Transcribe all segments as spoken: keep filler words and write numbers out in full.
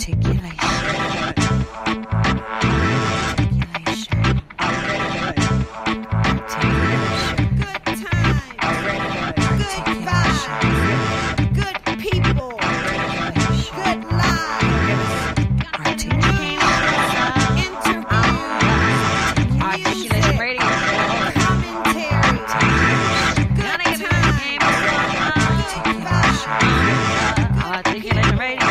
Articulation. Articulation. Articulation. Good times. Good vibes. Good people. Good lives. Articulation. Articulation radio. Commentary. Good times. Good vibes. Articulation radio.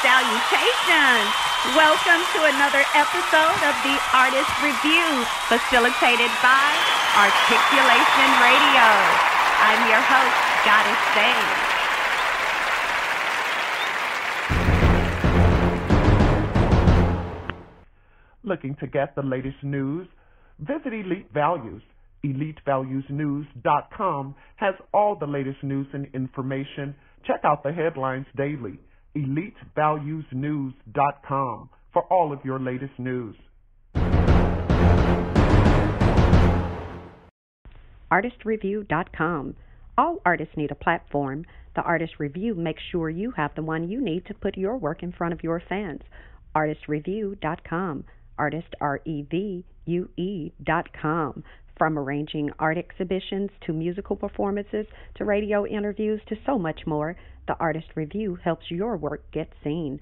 Salutations! Welcome to another episode of the Artist Revue, facilitated by Articulation Radio. I'm your host, Goddess Sage. Looking to get the latest news? Visit Elite Values. Elite Values News dot com has all the latest news and information. Check out the headlines daily. Elite Values News dot com for all of your latest news. Artist Revue dot com. All artists need a platform. The Artist Revue makes sure you have the one you need to put your work in front of your fans. Artist Revue dot com. Artist R E V U E dot com. From arranging art exhibitions to musical performances to radio interviews to so much more, the Artist Revue helps your work get seen.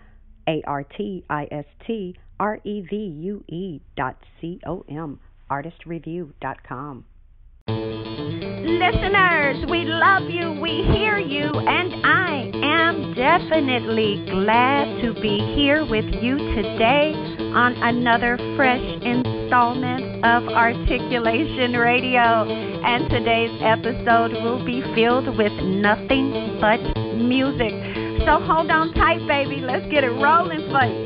A R T I S T R E V U E dot C O M, Artist Revue dot com. Listeners, we love you, we hear you, and I am definitely glad to be here with you today on another fresh installment of Articulation Radio. And today's episode will be filled with nothing but music. So hold on tight, baby. Let's get it rolling for you.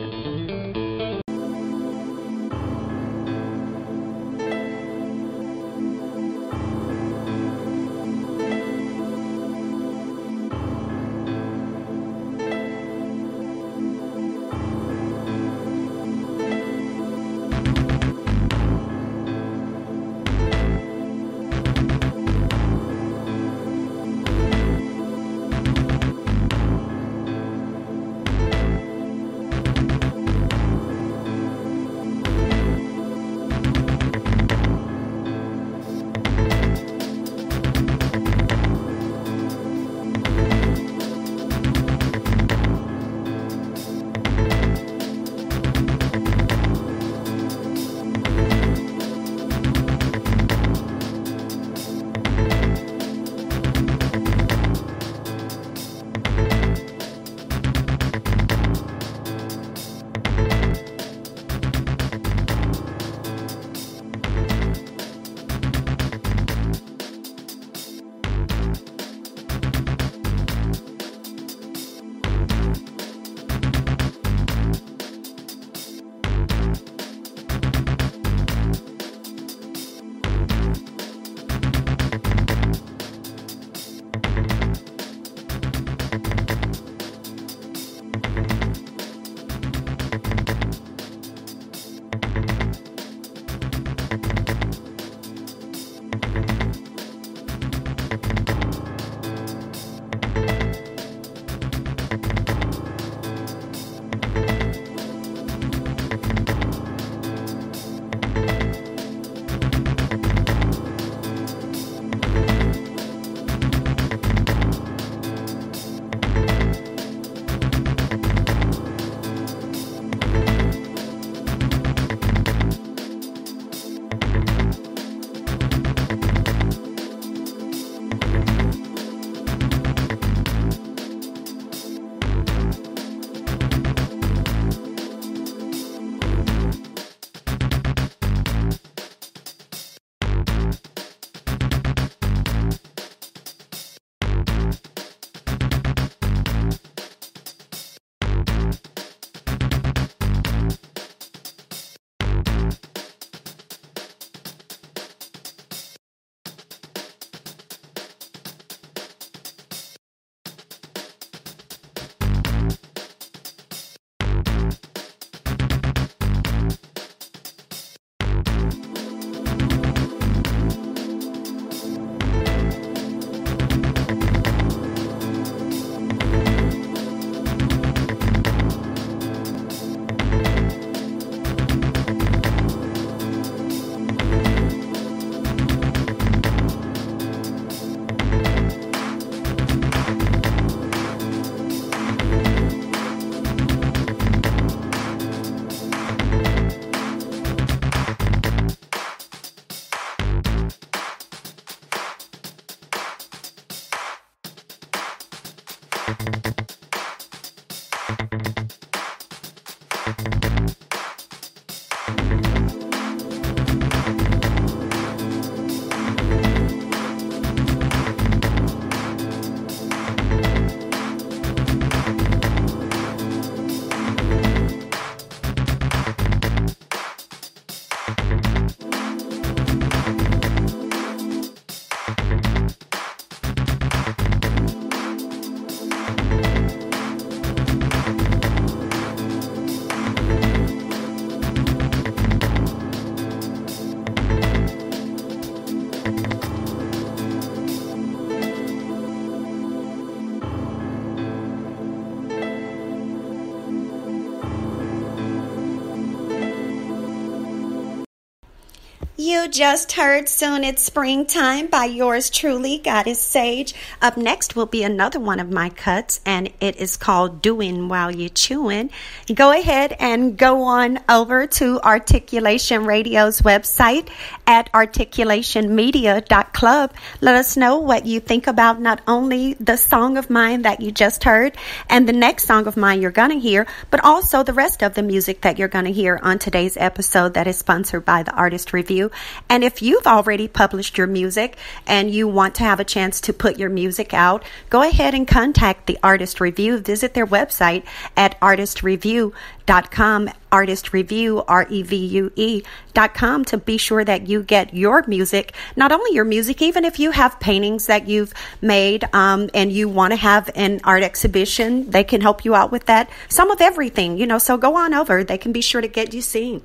You just heard Soon It's Springtime by yours truly, Goddess Sage. Up next will be another one of my cuts, and it is called Doing While You're Chewing. Go ahead and go on over to Articulation Radio's website at articulation media dot club. Let us know what you think about not only the song of mine that you just heard and the next song of mine you're going to hear, but also the rest of the music that you're going to hear on today's episode that is sponsored by the Artist Revue. And if you've already published your music and you want to have a chance to put your music out, go ahead and contact the Artist Revue. Visit their website at artist revue dot com, Artist Revue, R E V U E dot com, to be sure that you get your music, not only your music, even if you have paintings that you've made um, and you want to have an art exhibition, they can help you out with that. Some of everything, you know, so go on over. They can be sure to get you seen.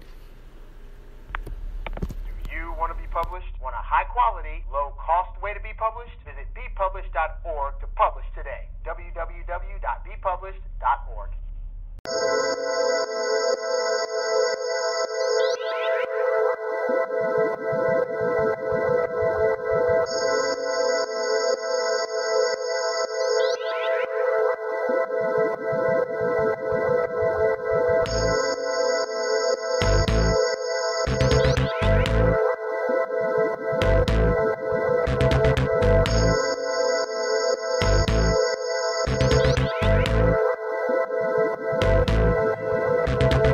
Published? Want a high-quality, low-cost way to be published? Visit Be Published dot org to publish today. w w w dot be published dot org. Thank you.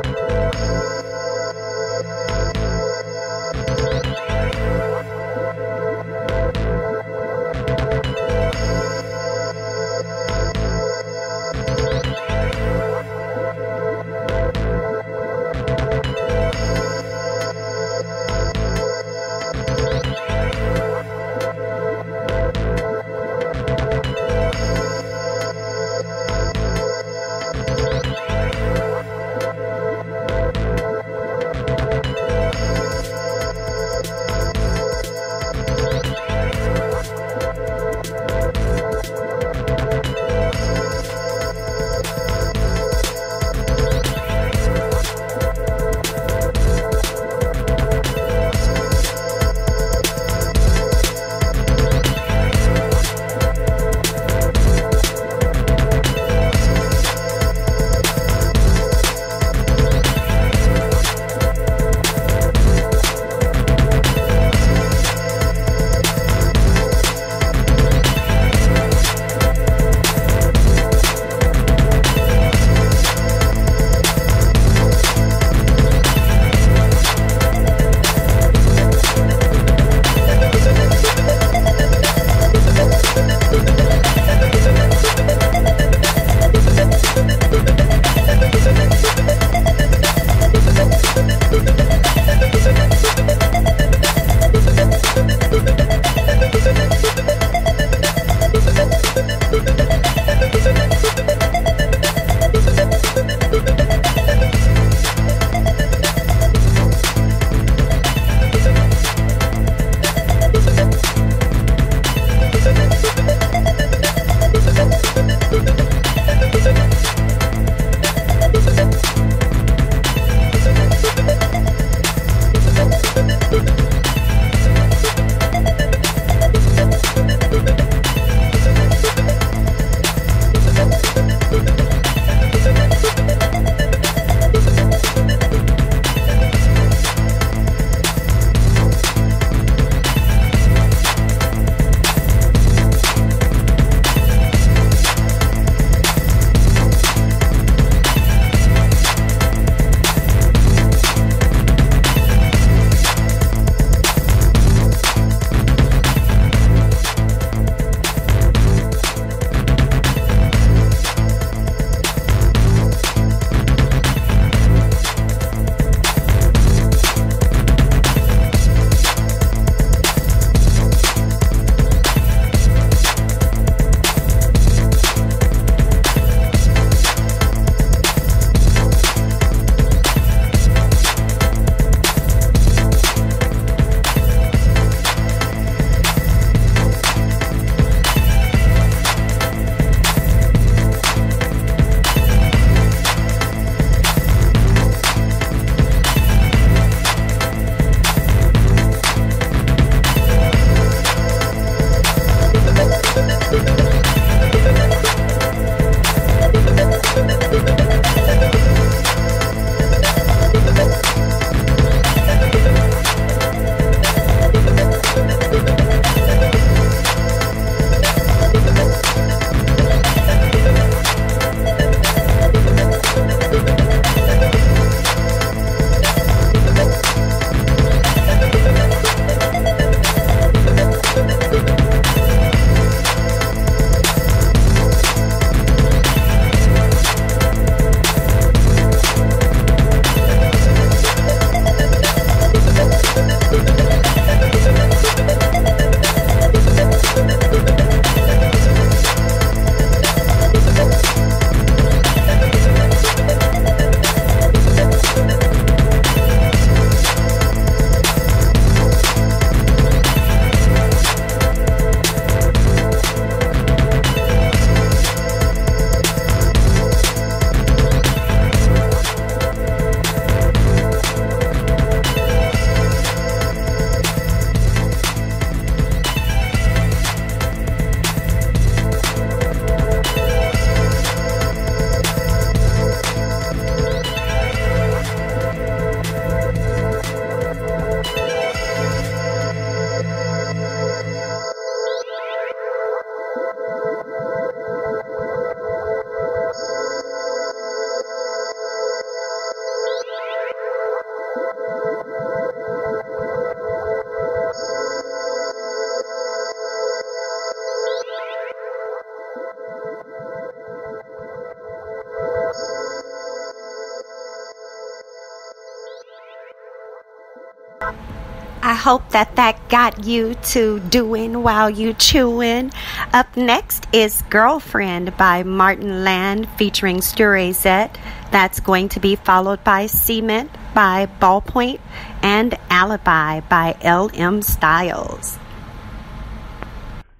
I hope that that got you to doing while you chewing. Up next is Girlfriend by Martin Land featuring Sture Zet. That's going to be followed by Cement by Ballpoint and Alibi by L M Styles.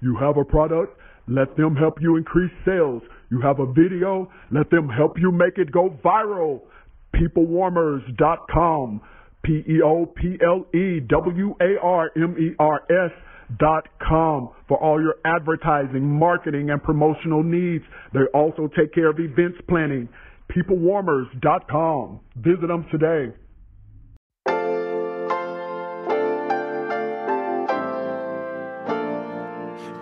You have a product? Let them help you increase sales. You have a video? Let them help you make it go viral. People Warmers dot com. P E O P L E W A R M E R S dot com for all your advertising, marketing, and promotional needs. They also take care of events planning. People Warmers dot com. Visit them today.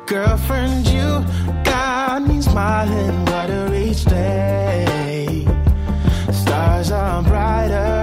Girlfriend, you got me smiling brighter each day. Stars are brighter.